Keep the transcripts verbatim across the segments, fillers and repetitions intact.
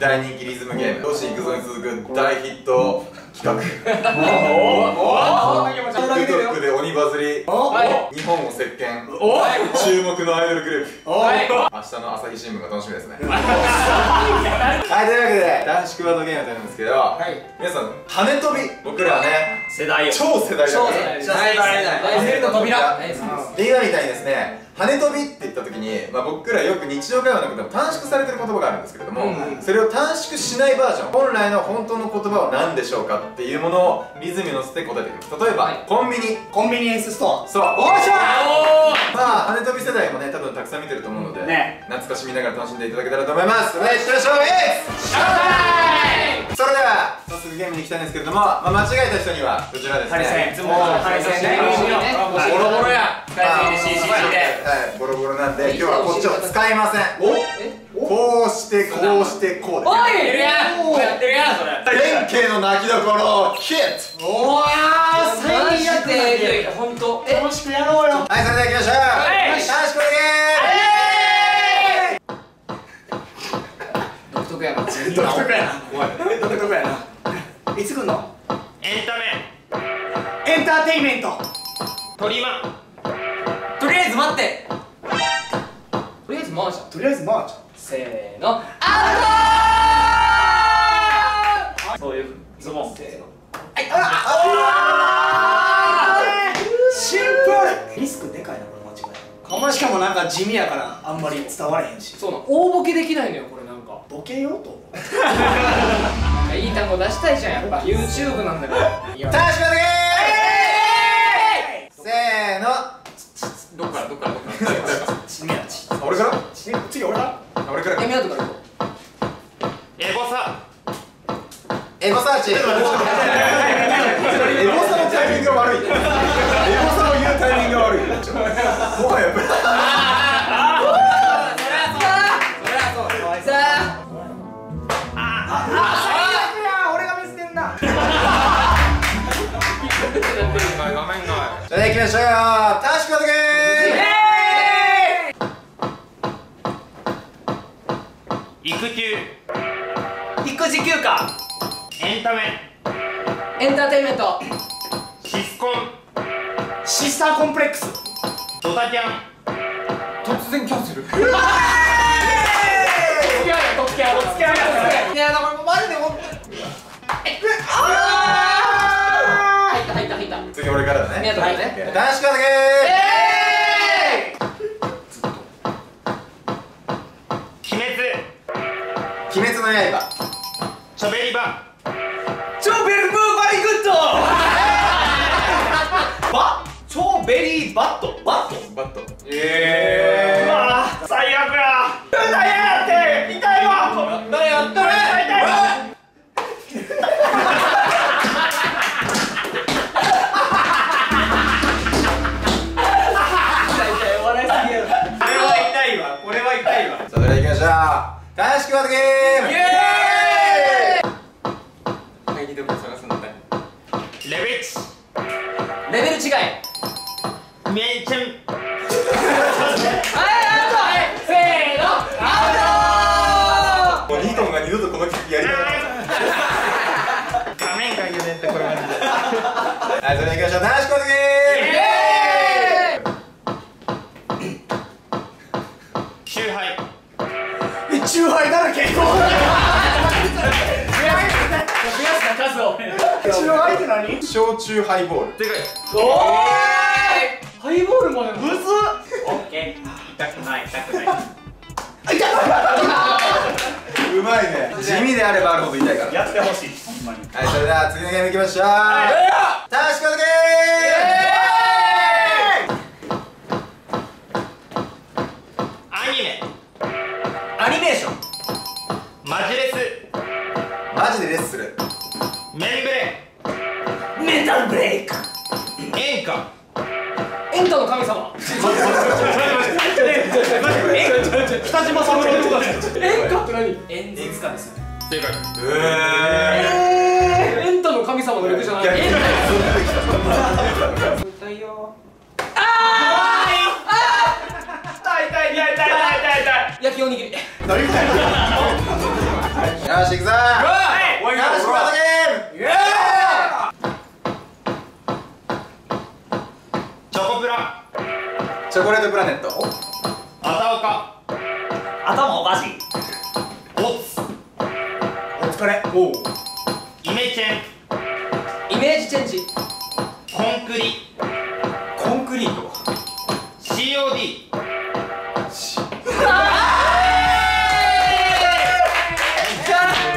大人気リズムゲーム「よし行くぞ」に続く大ヒット企画。おおおTikTok で鬼バズり、日本を席巻、注目のアイドルグループ。明日の朝日新聞が楽しみですね。はい、というわけで男子クワッドゲームやってるんですけど、皆さん跳ね飛び、僕らはね世代を超世代だからね、大世代の扉で今みたいにですね、跳ね飛びって言った時に、まあ、僕らよく日常会話の中でも短縮されてる言葉があるんですけれども、うん、それを短縮しないバージョン、本来の本当の言葉は何でしょうかっていうものをリズムに乗せて答えていきます。例えば、はい、コンビニコンビニエンスストア。そう、おっしゃー。まあ跳ね飛び世代もね、多分たくさん見てると思うので、ね、懐かしみながら楽しんでいただけたらと思います。お願いしましょう。それでは早速ゲームに行きたいんですけれども、まあ、間違えた人にはこちらですね、ボロボロやボロボロなんで、今日はこっちを使いません。こうしてこうしてこうで、おいやるやん、こうやってるやん。それ弁慶の泣きどころヒット。おわー、最近やってホント楽しくやろうよ。はい、それではいきましょう。よし、楽しくお願い。独特やな、独特やな、独特やな。いつ来んの？エンタメ、エンターテイメント、トリマ。とりあえず待って、とりあえずマージャン、とりあえずマージャン、せーの、アウトー。そういうズボン、せーの、はい、あら、シンプル。リスクでかいな、これ間違いない。しかもなんか地味やからあんまり伝われへんし。そうなの、大ボケできないのよこれ。なんかボケようと思う。いい単語出したいじゃん、やっぱ YouTube なんだから。確かに。せーの、どっからどっからどっから。ちみやち。俺から？次俺から？俺から。ちみやとから。エゴサ。エゴサーチ。エゴサのタイミングが悪い。エゴサを言うタイミングが悪い。もはや。さあ。ああ。俺が見つけんな。画面が。じゃあ行きましょうよ。確かだけ。育休、育児休暇、エンタメ、エンターテイメント、シスコン、シスターコンプレックス、ドタキャン、突然キャンセル。うわー、突き合うよ、突き合うよ、突き合うよ。いや、だからマジでもう、あー、入った入った入った。次俺からだね。男子からだけー。鬼滅の刃、チョベリバ、チョベルブーバリグッド。バ、チョベリーバット、バット、バット。ええ。まあ最悪や。誰やって、痛いわ。誰やって、痛い痛い。笑いすぎやろ。これは痛いわ、これは痛いわ。それでは行きましょう。男子クワッドゲーム。イエーイ。何どこ探すんだよ。レベル違い。レベル違い。ミエンチェン。はい、アウト。せーの、アウト。もうニトンが二度とこの企画やりたくない。画面が揺れてこれマジで。はい、それでは行きましょう。男子クワッドゲーム。イエーイ。チューハイだらけ。増やした数を。チューハイって何？焼酎ハイボール。でかい。おー、ハイボールまでむずっ。オッケー。痛くない痛くない。痛い。うまいね。地味であればあるほど痛いから。やってほしい。はい、それでは次のゲームいきましょう。楽しくお願い。マジでレッスル、メンブレ、メンタルブレイク、演歌、演歌の神様、北島さんの演歌って何？演歌ですよね。正解。えー、演歌の神様の略じゃない。歌いよ。あー、痛い痛い痛い痛い痛い痛い。焼きおにぎり。何？いやらしていくぞー。よろしくお願いします。チョコレートプラネット、あたおか、頭おかしい、おつ、お疲れ、おう、イメチェン、イメージチェンジ、コンクリ、コンクリート、シーオーディー、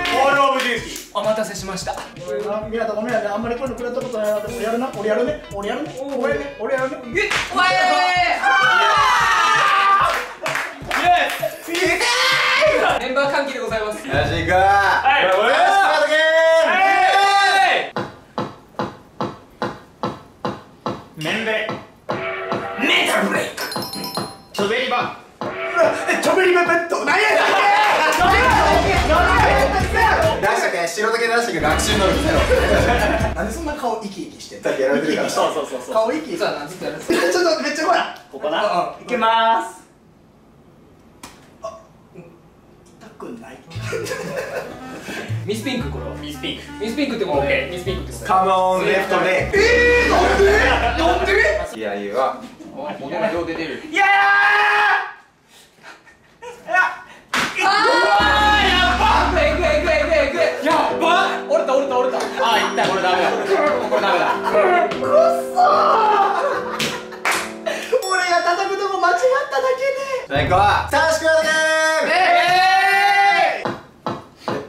コールオブデューティー。お待たせしました。みなとごめんね、あんまりこういうの食らったことないな。俺やるな、俺やるね、俺やるね、俺やるね、俺やるね、俺やるね。メンバー関係でございます。よしいくー。はい。よしスタートゲーム。メンベ。メタブレイク。チョベリバ。チョベリバベッド。何やだ。出したっけ？白だけ出したっけ？学習能力ゼロ。なんでそんな顔生き生きしてんの？だってやられてるから。そうそうそうそう。顔生き生き。ちょっとめっちゃ怖い。ここな。いけます。ミスピンク、これはミスピンク、ミスピンクっても OK、 ミスピンクってことカモンレフトレイ。えー、なんでなんでいやいやお手の上出てる。いやーやっばいくいくいくいくやっば折れた折れた折れた。あーいったこれダメだこれダメだくっそー俺が叩くとこ間違っただけで最高さあしくわだけー。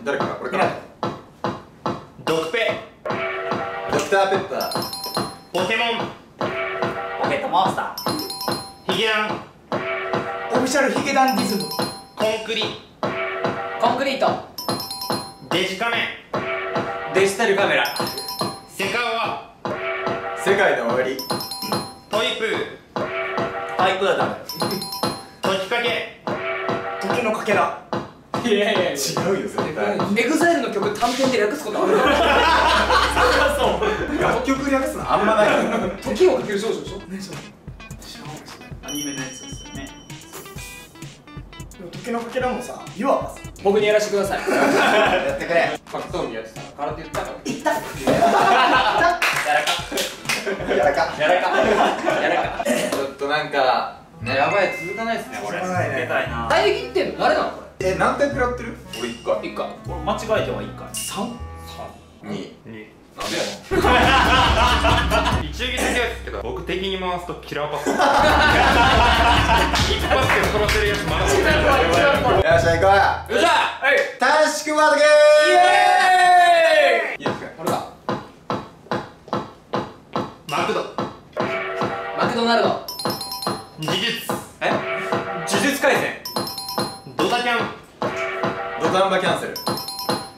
誰かなこれかな。ドクペ、ドクターペッパー、ポケモン、ポケットモンスター、ヒゲダン、オフィシャルヒゲダンディズム、コンクリ、コンクリート、デジカメ、デジタルカメラ、セカオワ、世界の終わり、トイプー、パイプはダメ、時かけ、時のかけら。いやいや違うよ絶対。エグザイルの曲短編で略すことあるそうそう楽曲略すのあんまない。時をかける少女でしょ。ね、アニメのやつですよね。時のかけらもさ、いわばさ僕にやらせてください。やってくれ。格闘技やってた空手言ったから言ったやらかやらかやらか。ちょっとなんかね、やばい、続かないですねこれ。続かないね。遮ってんの誰なの。え、何回食らってる？俺一回。一回。俺間違えてはいっかい。三？三。二。二。なんでやねん。一撃だけやつけど、僕敵に回すとキラーパス。一発で殺せるやつまだ。よっしゃ行こう。よっしゃ。はい。短縮ワードゲーム。イエーイ。いいですか？これだ。マクド。マクドナルド。技術。え？呪術廻戦。ドタキャン、ドタンバキャンセル、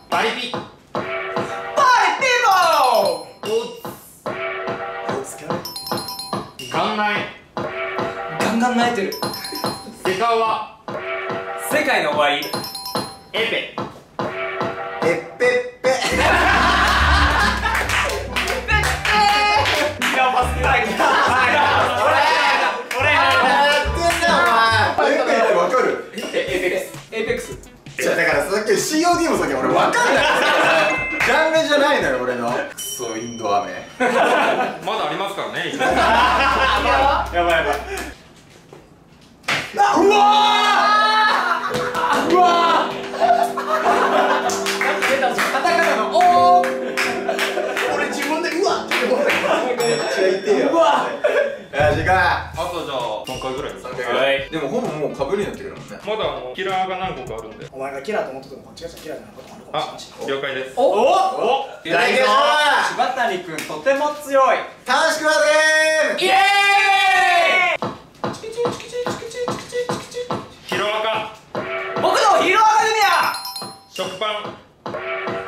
バリピ、バリピロー、おつ、おつか、ガンナイ、ガンガン泣いてる、セカオワ、世界の終わり、エペ、エペッペ、いやマスクだけだ。だからさっき シーオーディー もさっき俺分かんないジャンルじゃないのよ俺の。クソインドアメまだありますからね。やばいやばいやばい。うわうわ出たぞカタカナのおお俺自分でうわって思っためっちゃ痛いよ。うわよし行こう。あとじゃあさんかいぐらい見てください。でもほぼもうかぶりになってくるもんね。まだもうキラーが何個かあるんで。お前がキラーと思っててもこっちがキラーじゃないこともあるかもしれない。了解です。おおお大丈夫。柴谷君とても強い。楽しくなるゲーム。イエーイ。チキチキチキチキチキチキチキ。ヒロアカ。僕のヒロアカ組や。食パン。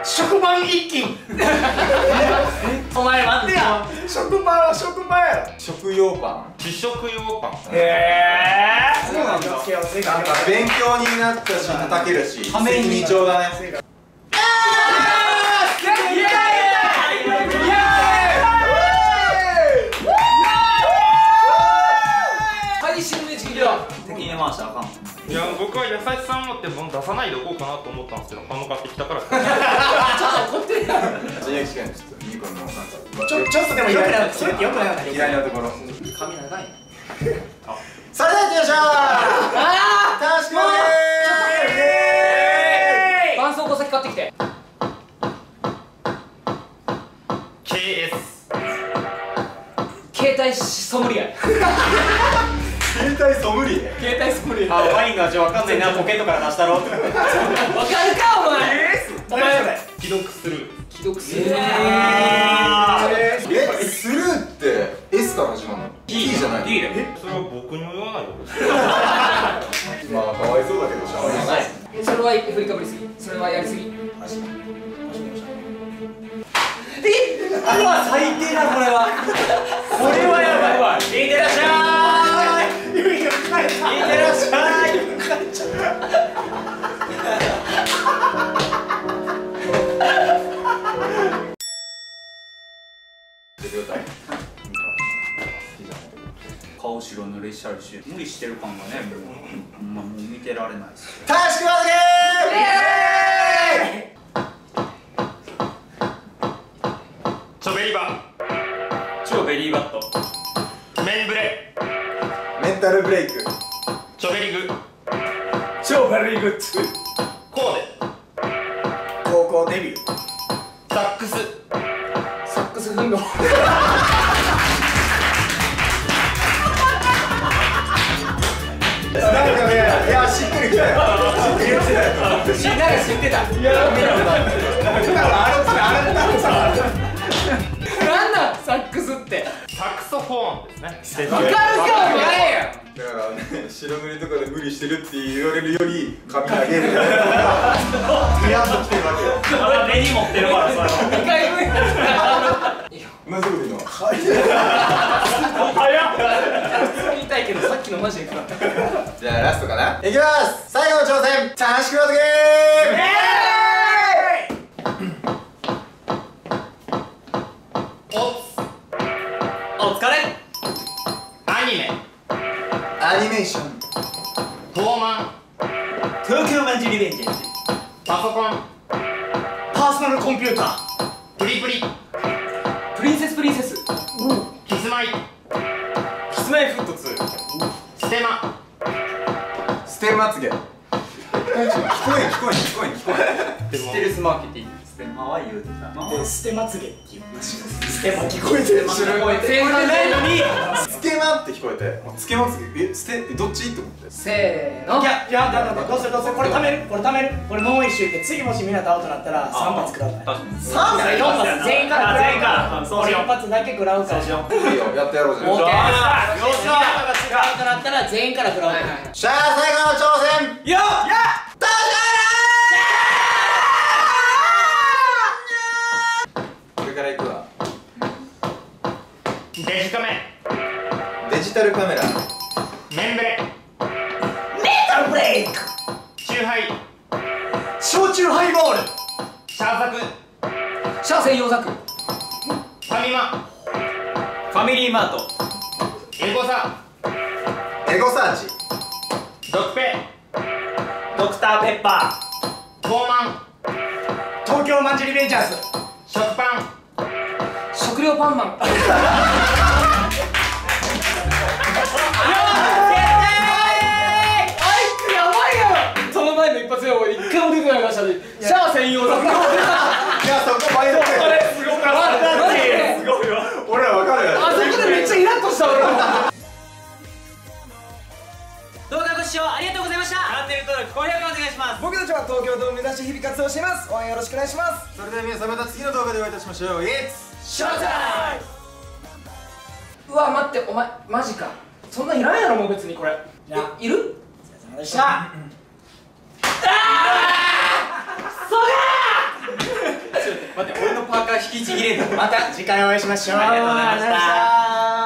食パン一斤。お前待ってや。食パンは食パンやろ。食用パン。主食用パン。へえ。そうなんだ。なんか勉強になったし叩けるし。ために上だね。いや僕は優しさをっても出さないでおこうかなと思ったんですけど、買ってきたからちょっと怒ってる。千秋君、ちょっとニコのなんかちょちょっとでも良くなかった。良くなかった。嫌いなところ。髪長い。それでは行きましょう。ああ、楽しくね。絆創膏先買ってきて。ケーエス。携帯ソムリエ。携帯ソムリエ。携帯ソムリエ。あ、ワインの味わかんないな、ポケットから出したろ。わかるか、お前。お前、既読スルー。既読スルー。え、スルーって、S から始まるの。T じゃない。T だよ。それは僕にも言わないよ。まあ、かわいそうだけど、しゃあない。え、それは振りかぶりすぎ。それはやりすぎ。え、うわ、最低だ、これは。これはやばい。いってらっしゃい。いってらっしゃい。顔白濡れしちゃうし、無理してる感がね、もう見てられないです。楽しくまでー。チョベリバ。チョベリバット。メンブレ。メンタルブレイク。チョベリグ。チョベリグッズ。コーデ。高校デビュー。サックス。サックスフンド。なんかね、いや、しっくりきたよ。しっくりきたよ。しっかり知ってた。いや、見たことある。普段はあれ、あれ、あれ。なんだサックスって。サクソフォンですね。分かるかお前よ。だからね、白塗りとかで無理してるって言われるより髪上げるみたいな似合ってきてるわけよ。俺手に持ってるからさ、にかいぶんやったな。ぜ俺の早っ。普通に痛いけど、さっきのマジで食らった。じゃあラストかな。いきます。最後の挑戦、楽しくまずゲーム。アニメーション。トーマン。東京卍リベンジ。パソコン。パーソナルコンピューター。プリプリ。プリンセスプリンセス。キスマイ。キスマイフットツー。ステマ。ステマつげ。聞こえ聞こえ聞こえ聞こえ。ステルスマーケティング。ステマは言うてた。ステマつげって言ったし。ステマ聞こえてる。聞こえてないのに。つけまって聞こえて、つけまつげ、え、捨て、どっちと思って。せーの。いや、いや、だだだ、どうするどうする、これ貯める、これ貯める、これもう一周で、次もしみんなとアウトなったら、三発食らうね。三発、四発、全員から。全員から。そう、四発だけ食らうから。いいよ、やってやろうじゃん。オーケー。よっしゃ。アウトなったら、全員から食らう。しゃあ、最後の挑戦。よ、や、どうぞ。これから行くわ。デジカメ。デジタルカメラ。メンブレ。メタルブレイク。チューハイ。焼酎ハイボール。シャーザク。シャー専用ザク。ファミマ。ファミリーマート。エゴサ。エゴサーチ。ドクペ。ドクターペッパー。ゴーマン。東京卍リベンジャーズ。食パン。食料パンマン。シャア専用だ。いや、そこ前の方がすごかったね。すごいわ。俺らわかる。あそこでめっちゃイラッとした俺も。動画ご視聴ありがとうございました。チャンネル登録、高評価お願いします。僕たちは東京ドーム目指して日々活動しています。応援よろしくお願いします。それでは皆さん、また次の動画でお会いいたしましょう。イエスショータイム。うわ、待って、お前マジか。そんないらんやろもう別にこれ。いる？お疲れ様でした。待って、俺のパーカー引きちぎれるの。また次回お会いしましょう。ありがとうございました。